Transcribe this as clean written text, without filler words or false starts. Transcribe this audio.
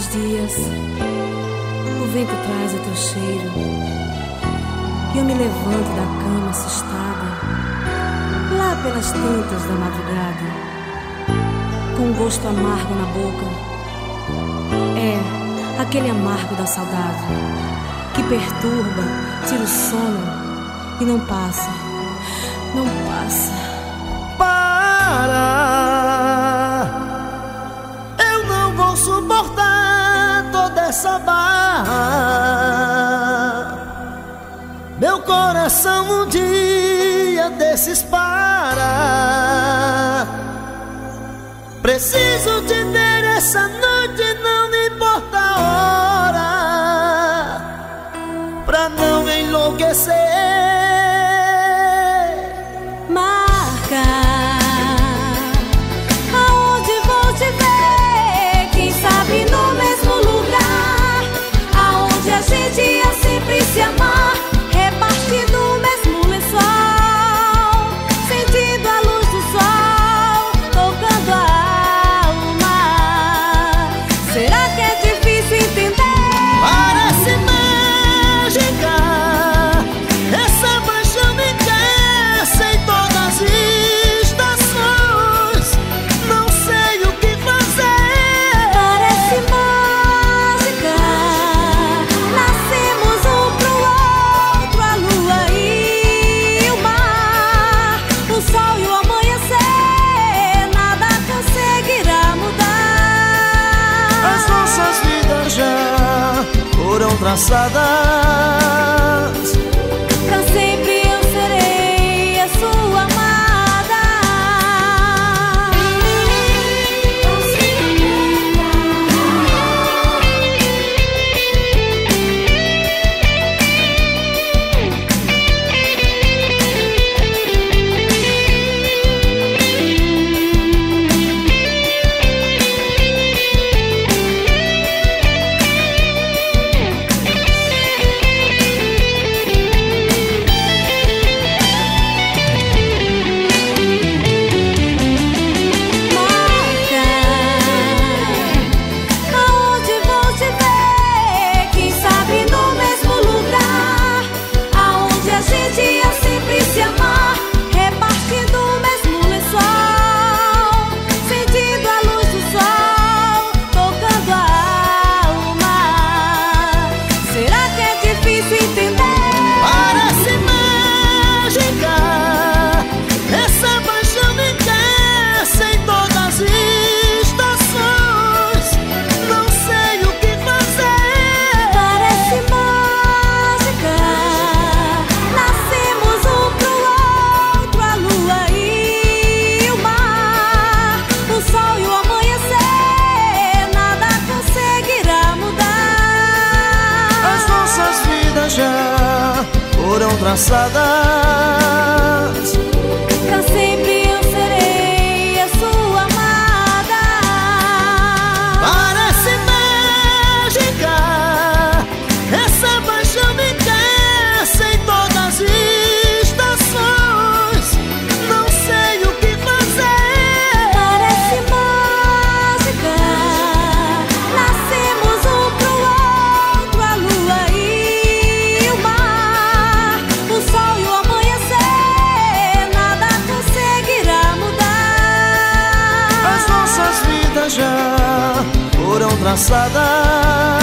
estes dias, o vento traz o teu cheiro, e eu me levanto da cama assustada, lá pelas tantas da madrugada, com um gosto amargo na boca, é aquele amargo da saudade, que perturba, tira o sono e não passa, não passa. Para! Essa barra, meu coração um dia desses para. Preciso de ter essa noite, não me importa a hora, pra não enlouquecer. Marca. Se amar, repartido o mesmo lençol, sentindo a luz do sol, tocando a alma. Será que é difícil entender? Parece mágica, essa paixão me cresce em todas as estações. Não sei o que fazer. Parece mágica, nascemos traçadas. Pra sempre eu serei a sua amada. Foram traçadas. Pra sempre eu serei a sua amada. Parece mágica, essa paixão me cresce em todas as estações. Não sei o que fazer. Parece mágica, nascemos um pro outro, a lua e o mar. As vidas já foram traçadas.